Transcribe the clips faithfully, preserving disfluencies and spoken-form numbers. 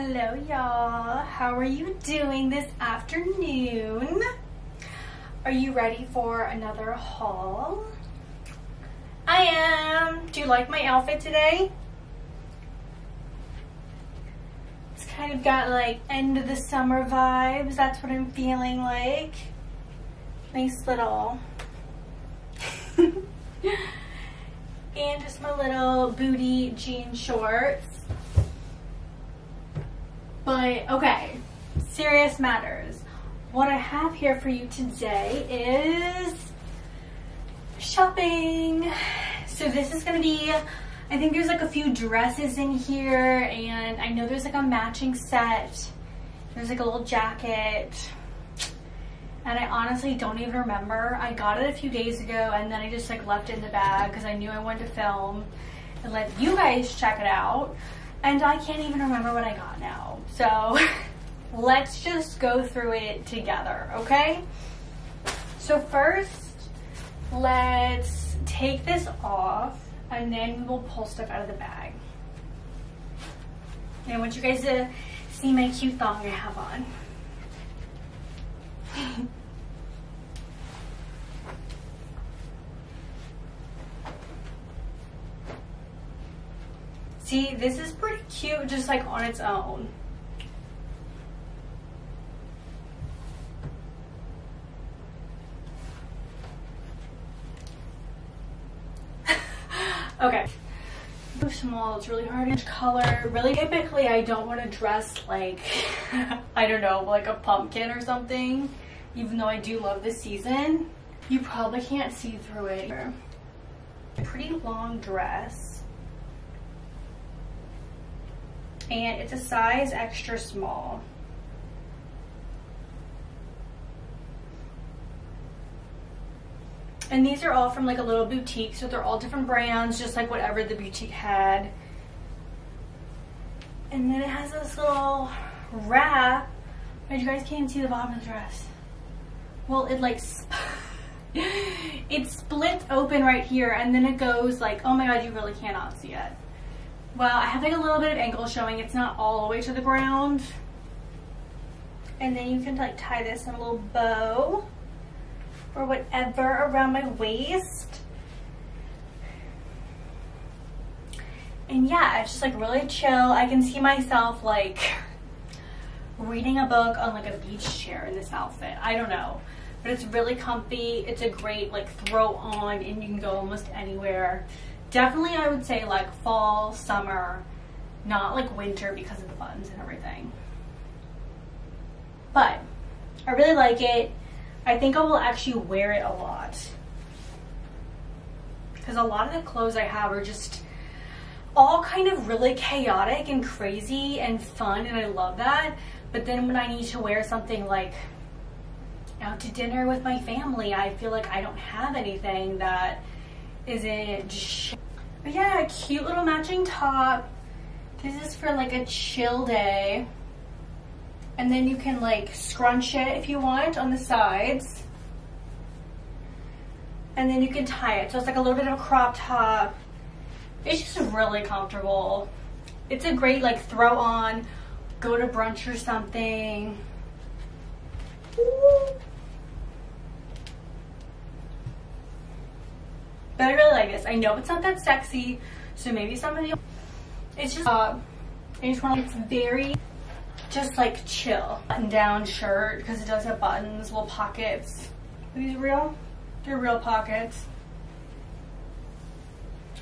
Hello y'all, how are you doing this afternoon? Are you ready for another haul? I am. Do you like my outfit today? It's kind of got like end of the summer vibes. That's what I'm feeling like. Nice little and just my little booty jean shorts. But okay, serious matters. What I have here for you today is shopping. So this is gonna be, I think there's like a few dresses in here, and I know there's like a matching set. There's like a little jacket, and I honestly don't even remember. I got it a few days ago, and then I just like left it in the bag because I knew I wanted to film and let you guys check it out. And I can't even remember what I got now. So let's just go through it together, okay? So first, let's take this off and then we will pull stuff out of the bag. And I want you guys to see my cute thong I have on. See, this is pretty cute, just like on its own. Okay. Too small, it's really hard to color. Really, typically I don't want to dress like, I don't know, like a pumpkin or something, even though I do love this season. You probably can't see through it. Pretty long dress. And it's a size extra small. And these are all from like a little boutique, so they're all different brands, just like whatever the boutique had. And then it has this little wrap, but you guys can't see the bottom of the dress. Well, it like, it splits open right here, and then it goes like, oh my god, you really cannot see it. Well, I have like a little bit of ankle showing. It's not all the way to the ground. And then you can like tie this in a little bow or whatever around my waist. And yeah, it's just like really chill. I can see myself like reading a book on like a beach chair in this outfit. I don't know, but it's really comfy. It's a great like throw on, and you can go almost anywhere. Definitely, I would say like fall, summer, not like winter because of the buttons and everything. But I really like it. I think I will actually wear it a lot, because a lot of the clothes I have are just all kind of really chaotic and crazy and fun, and I love that. But then when I need to wear something like out to dinner with my family, I feel like I don't have anything that is it. But yeah, cute little matching top. This is for like a chill day, and then you can like scrunch it if you want on the sides, and then you can tie it, so it's like a little bit of a crop top. It's just really comfortable. It's a great like throw on, go to brunch or something. Ooh. But I really like this. I know it's not that sexy, so maybe somebody. It's just, uh, I just want. It's very, just like chill. Button-down shirt, because it does have buttons, little pockets. Are these real? They're real pockets.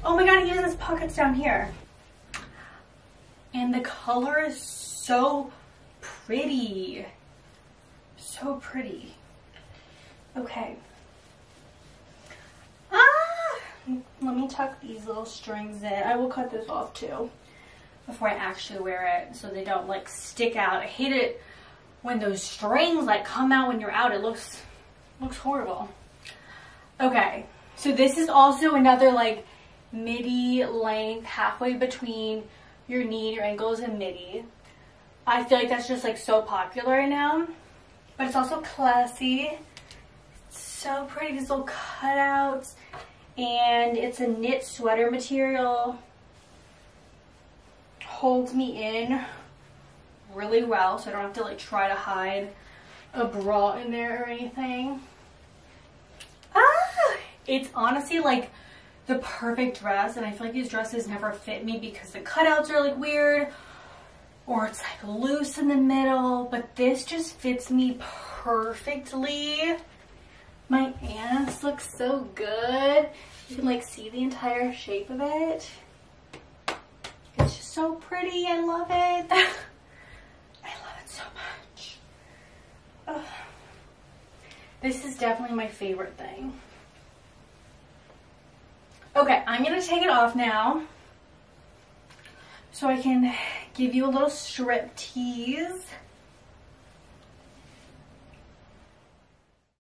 Oh my god, he has his pockets down here. And the color is so pretty, so pretty. Okay. Let me tuck these little strings in. I will cut this off too before I actually wear it, so they don't like stick out. I hate it when those strings like come out when you're out. It looks looks horrible. Okay, so this is also another like midi length, halfway between your knee and your ankles, and midi. I feel like that's just like so popular right now, but it's also classy. It's so pretty, these little cutouts. And it's a knit sweater material. Holds me in really well, so I don't have to like try to hide a bra in there or anything. Ah! It's honestly like the perfect dress, and I feel like these dresses never fit me because the cutouts are like weird or it's like loose in the middle, but this just fits me perfectly. My ass looks so good. You can like see the entire shape of it. It's just so pretty. I love it. I love it so much. Ugh. This is definitely my favorite thing. Okay, I'm gonna take it off now so I can give you a little strip tease.